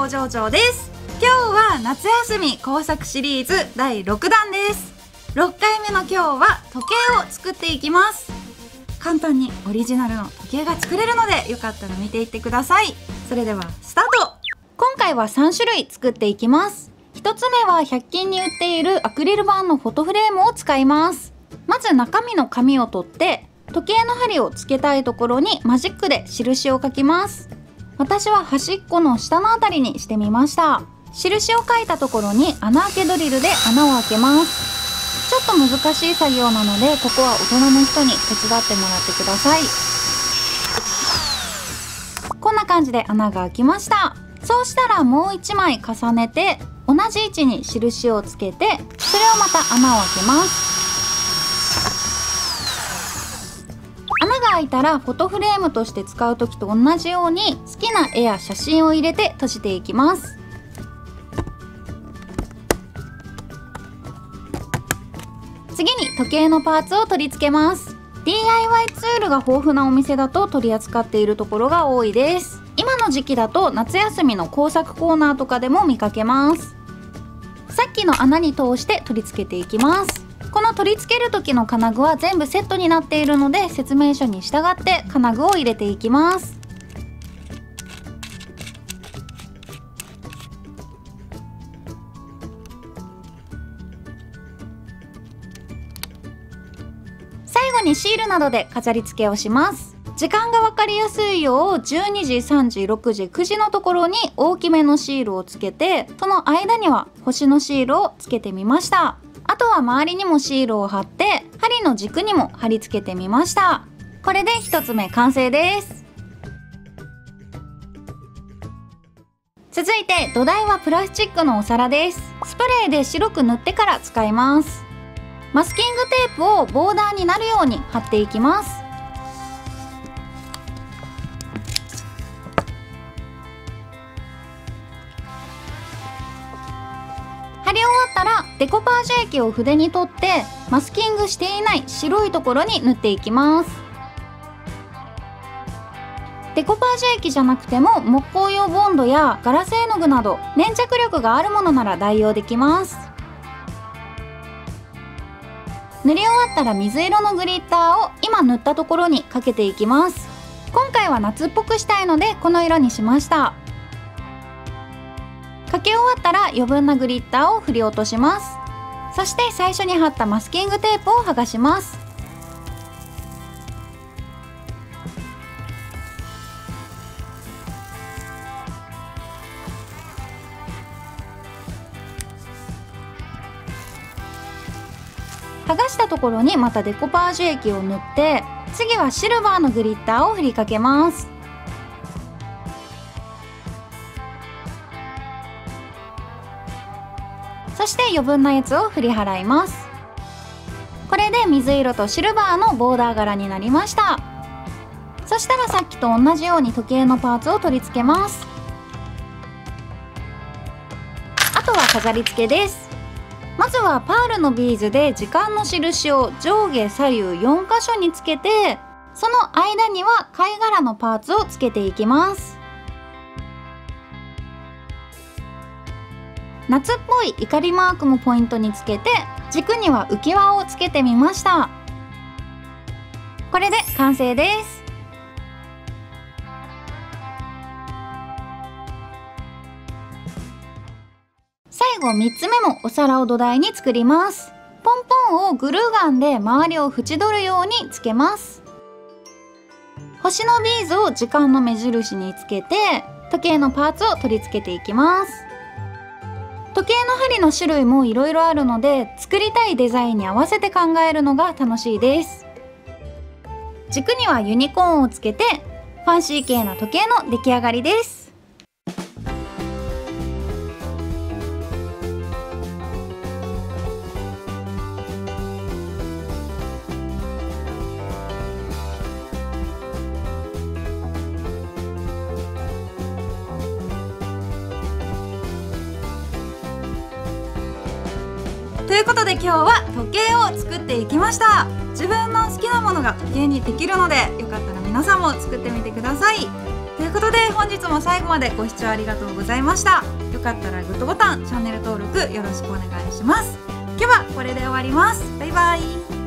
工場長です。今日は夏休み工作シリーズ第6弾です。6回目の今日は時計を作っていきます。簡単にオリジナルの時計が作れるので、よかったら見ていってください。それではスタート。今回は3種類作っていきます。1つ目は100均に売っているアクリル板のフォトフレームを使います。まず中身の紙を取って、時計の針をつけたいところにマジックで印を書きます。私は端っこの下のあたりにしてみました。印を書いたところに穴あけドリルで穴を開けます。ちょっと難しい作業なので、ここは大人の人に手伝ってもらってください。こんな感じで穴が開きました。そうしたらもう1枚重ねて、同じ位置に印をつけて、それをまた穴を開けます。穴が開いたらフォトフレームとして使う時と同じように、好きな絵や写真を入れて閉じていきます。次に時計のパーツを取り付けます。 DIY ツールが豊富なお店だと取り扱っているところが多いです。今の時期だと夏休みの工作コーナーとかでも見かけます。さっきの穴に通して取り付けていきます。この取り付ける時の金具は全部セットになっているので、説明書に従って金具を入れていきます。最後にシールなどで飾り付けをします。時間が分かりやすいよう、12時、3時、6時、9時のところに大きめのシールをつけて、その間には星のシールをつけてみました。あとは周りにもシールを貼って、針の軸にも貼り付けてみました。これで1つ目完成です。続いて土台はプラスチックのお皿です。スプレーで白く塗ってから使います。マスキングテープをボーダーになるように貼っていきます。デコパージュ液を筆に取って、マスキングしていない白いところに塗っていきます。デコパージュ液じゃなくても木工用ボンドやガラス絵の具など、粘着力があるものなら代用できます。塗り終わったら水色のグリッターを今塗ったところにかけていきます。今回は夏っぽくしたいので、この色にしました。かけ終わったら余分なグリッターを振り落とします。そして最初に貼ったマスキングテープを剥がします。剥がしたところにまたデコパージュ液を塗って、次はシルバーのグリッターを振りかけます。そして余分なやつを振り払います。これで水色とシルバーのボーダー柄になりました。そしたらさっきと同じように時計のパーツを取り付けます。あとは飾り付けです。まずはパールのビーズで時間の印を上下左右4箇所につけて、その間には貝殻のパーツをつけていきます。夏っぽい怒りマークもポイントにつけて、軸には浮き輪をつけてみました。これで完成です。最後3つ目もお皿を土台に作ります。ポンポンをグルーガンで周りを縁取るようにつけます。星のビーズを時間の目印につけて、時計のパーツを取り付けていきます。時計の針の種類もいろいろあるので、作りたいデザインに合わせて考えるのが楽しいです。軸にはユニコーンをつけて、ファンシー系な時計の出来上がりです。ということで今日は時計を作っていきました。自分の好きなものが時計にできるので、よかったら皆さんも作ってみてください。ということで本日も最後までご視聴ありがとうございました。よかったらグッドボタン、チャンネル登録よろしくお願いします。今日はこれで終わります。バイバイ。